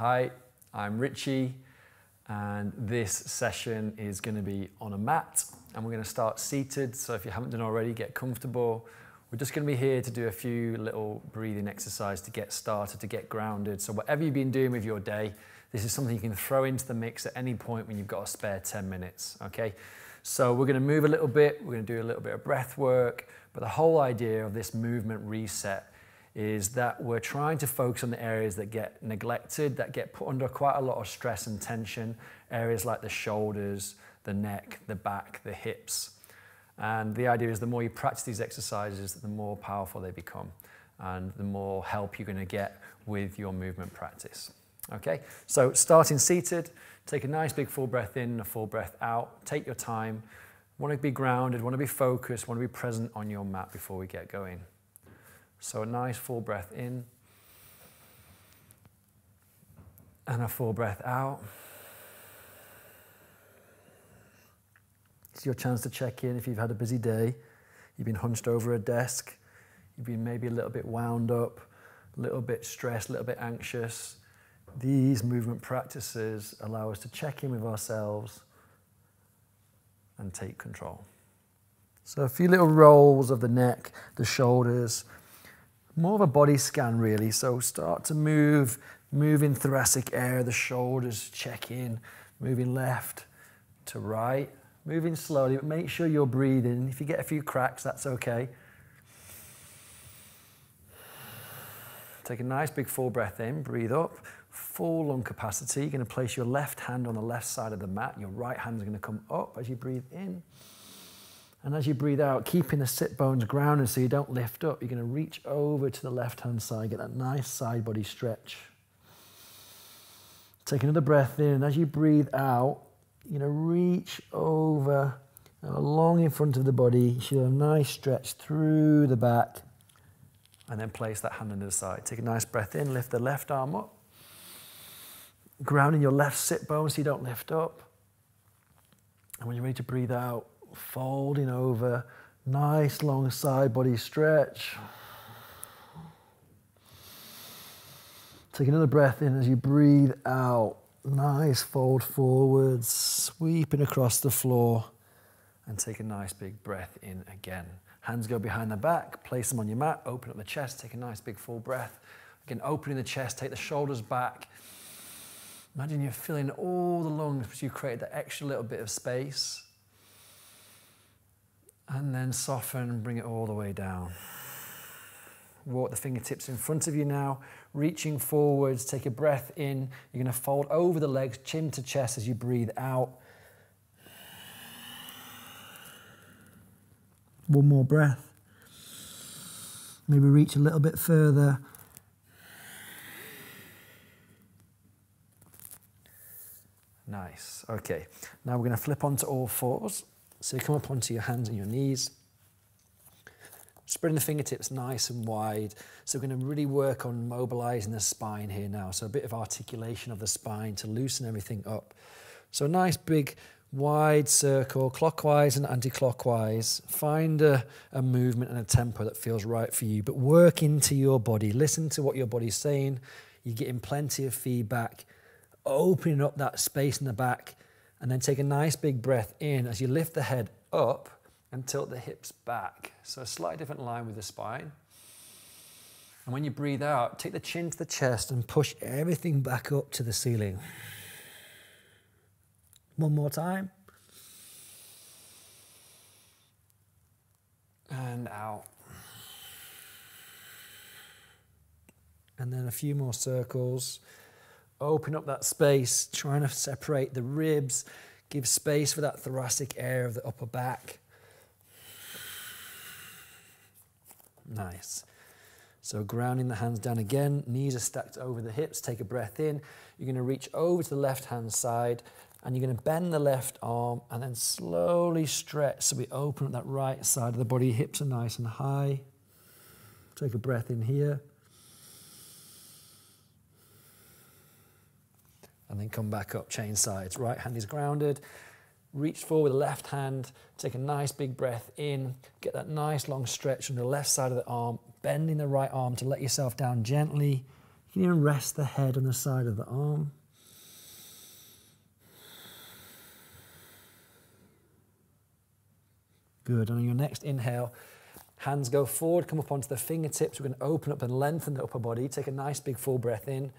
Hi, I'm Richie, and this session is going to be on a mat, and we're going to start seated. So if you haven't done already, get comfortable. We're just going to be here to do a few little breathing exercises to get started, to get grounded. So whatever you've been doing with your day, this is something you can throw into the mix at any point when you've got a spare 10 minutes, okay? So we're going to move a little bit, we're going to do a little bit of breath work, but the whole idea of this movement reset is that we're trying to focus on the areas that get neglected, that get put under quite a lot of stress and tension, areas like the shoulders, the neck, the back, the hips. And the idea is the more you practice these exercises, the more powerful they become and the more help you're going to get with your movement practice. Okay, so starting seated, take a nice big full breath in and a full breath out. Take your time. Want to be grounded, want to be focused, want to be present on your mat before we get going. So a nice full breath in and a full breath out. It's your chance to check in if you've had a busy day. You've been hunched over a desk. You've been maybe a little bit wound up, a little bit stressed, a little bit anxious. These movement practices allow us to check in with ourselves and take control. So a few little rolls of the neck, the shoulders, more of a body scan really. So start to moving thoracic air, the shoulders, check in, moving left to right, moving slowly, but make sure you're breathing. If you get a few cracks, that's okay. Take a nice big full breath in, breathe up. Full lung capacity, you're going to place your left hand on the left side of the mat, your right hand is going to come up as you breathe in, and as you breathe out, keeping the sit bones grounded so you don't lift up, you're going to reach over to the left hand side, get that nice side body stretch. Take another breath in, and as you breathe out, you're going to reach over and along in front of the body, you should have a nice stretch through the back, and then place that hand under the side. Take a nice breath in, lift the left arm up, grounding your left sit bone so you don't lift up. And when you're ready to breathe out, folding over, nice long side body stretch. Take another breath in as you breathe out. Nice fold forwards, sweeping across the floor. And take a nice big breath in again. Hands go behind the back, place them on your mat, open up the chest, take a nice big full breath. Again, opening the chest, take the shoulders back. Imagine you're filling all the lungs, but you create that extra little bit of space. And then soften, bring it all the way down. Walk the fingertips in front of you now, reaching forwards, take a breath in. You're going to fold over the legs, chin to chest as you breathe out. One more breath. Maybe reach a little bit further. Nice, okay. Now we're gonna flip onto all fours. So you come up onto your hands and your knees. Spreading the fingertips nice and wide. So we're gonna really work on mobilizing the spine here now. So a bit of articulation of the spine to loosen everything up. So a nice big wide circle, clockwise and anti-clockwise. Find a movement and a tempo that feels right for you, but work into your body. Listen to what your body's saying. You're getting plenty of feedback. Opening up that space in the back, and then take a nice big breath in as you lift the head up and tilt the hips back. So a slightly different line with the spine. And when you breathe out, take the chin to the chest and push everything back up to the ceiling. One more time. And out. And then a few more circles. Open up that space, trying to separate the ribs, give space for that thoracic air of the upper back. Nice. So grounding the hands down again, knees are stacked over the hips, take a breath in. You're going to reach over to the left-hand side and you're going to bend the left arm and then slowly stretch so we open up that right side of the body. Hips are nice and high. Take a breath in here. And then come back up, change sides. Right hand is grounded. Reach forward with the left hand. Take a nice big breath in. Get that nice long stretch on the left side of the arm. Bending the right arm to let yourself down gently. You can even rest the head on the side of the arm. Good. And on your next inhale, hands go forward, come up onto the fingertips. We're going to open up and lengthen the upper body. Take a nice big full breath in.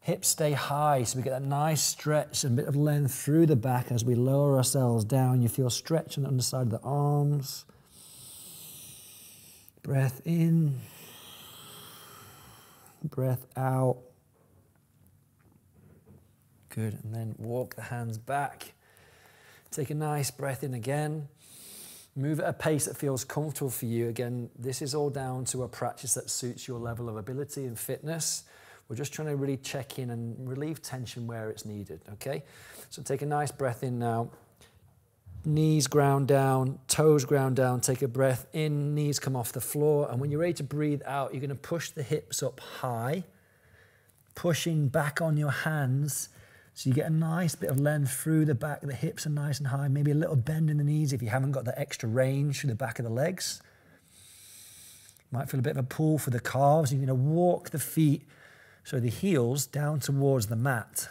Hips stay high, so we get that nice stretch and a bit of length through the back as we lower ourselves down. You feel stretch on the underside of the arms. Breath in. Breath out. Good, and then walk the hands back. Take a nice breath in again. Move at a pace that feels comfortable for you. Again, this is all down to a practice that suits your level of ability and fitness. We're just trying to really check in and relieve tension where it's needed, okay? So take a nice breath in now. Knees ground down, toes ground down. Take a breath in, knees come off the floor. And when you're ready to breathe out, you're going to push the hips up high, pushing back on your hands so you get a nice bit of length through the back. The hips are nice and high, maybe a little bend in the knees if you haven't got the extra range through the back of the legs. You might feel a bit of a pull for the calves. You're going to walk the feet, so the heels down towards the mat.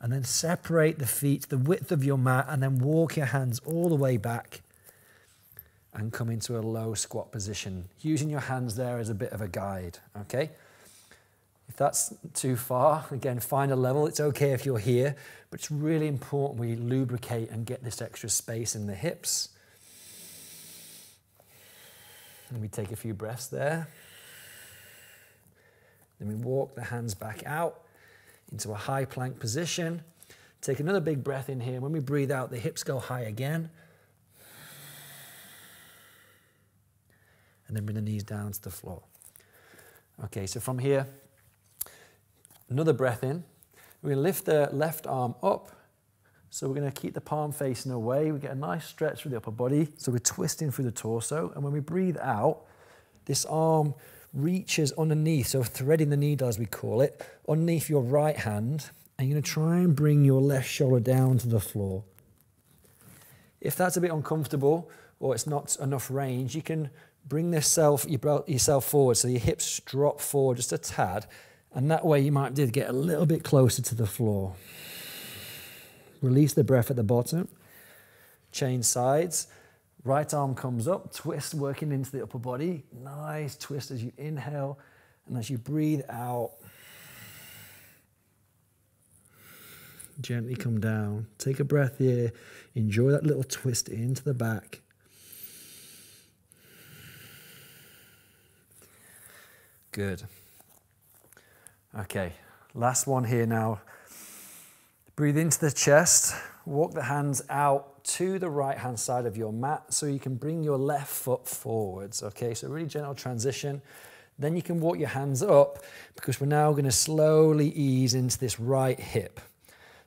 And then separate the feet to the width of your mat and then walk your hands all the way back and come into a low squat position, using your hands there as a bit of a guide, okay? If that's too far, again, find a level. It's okay if you're here, but it's really important we lubricate and get this extra space in the hips. And we take a few breaths there. Then we walk the hands back out into a high plank position. Take another big breath in here. When we breathe out, the hips go high again. And then bring the knees down to the floor. Okay, so from here, another breath in. We're going to lift the left arm up. So we're going to keep the palm facing away. We get a nice stretch through the upper body. So we're twisting through the torso. And when we breathe out, this arm reaches underneath, so threading the needle as we call it, underneath your right hand, and you're going to try and bring your left shoulder down to the floor. If that's a bit uncomfortable or it's not enough range, you can bring yourself forward, so your hips drop forward just a tad, and that way you might get a little bit closer to the floor. Release the breath at the bottom, change sides. Right arm comes up, twist working into the upper body. Nice twist as you inhale and as you breathe out. Gently come down. Take a breath here. Enjoy that little twist into the back. Good. Okay, last one here now. Breathe into the chest. Walk the hands out to the right-hand side of your mat so you can bring your left foot forwards, okay? So really gentle transition. Then you can walk your hands up because we're now going to slowly ease into this right hip.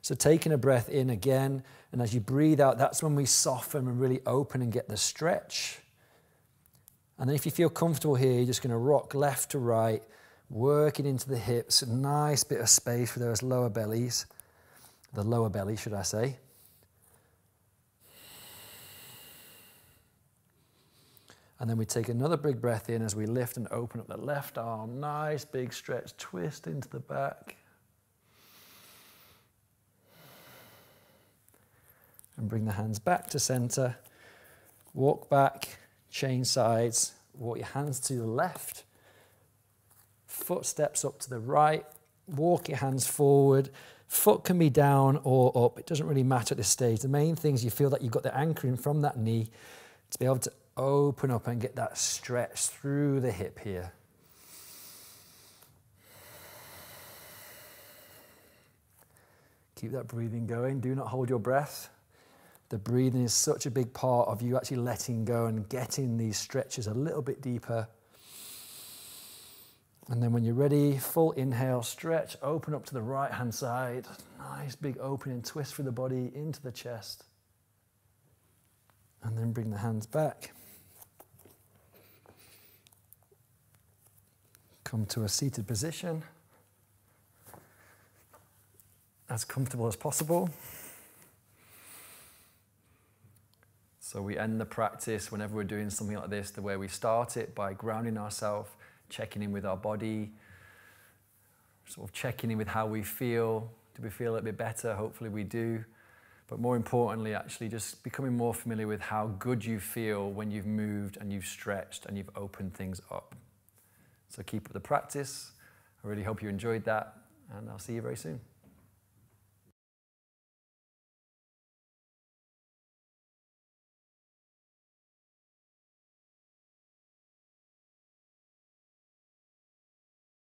So taking a breath in again, and as you breathe out, that's when we soften and really open and get the stretch. And then if you feel comfortable here, you're just going to rock left to right, working into the hips, a nice bit of space for those lower bellies, the lower belly, should I say. And then we take another big breath in as we lift and open up the left arm. Nice big stretch, twist into the back. And bring the hands back to center. Walk back, change sides. Walk your hands to the left. Foot steps up to the right. Walk your hands forward. Foot can be down or up. It doesn't really matter at this stage. The main thing is you feel that you've got the anchoring from that knee to be able to open up and get that stretch through the hip here. Keep that breathing going. Do not hold your breath. The breathing is such a big part of you actually letting go and getting these stretches a little bit deeper. And then when you're ready, full inhale, stretch, open up to the right-hand side. Nice big opening, twist through the body into the chest. And then bring the hands back. Come to a seated position, as comfortable as possible. So we end the practice whenever we're doing something like this, the way we start it, by grounding ourselves checking in with our body, sort of checking in with how we feel. Do we feel a little bit better? Hopefully we do. But more importantly, actually just becoming more familiar with how good you feel when you've moved and you've stretched and you've opened things up. So keep up the practice. I really hope you enjoyed that, and I'll see you very soon.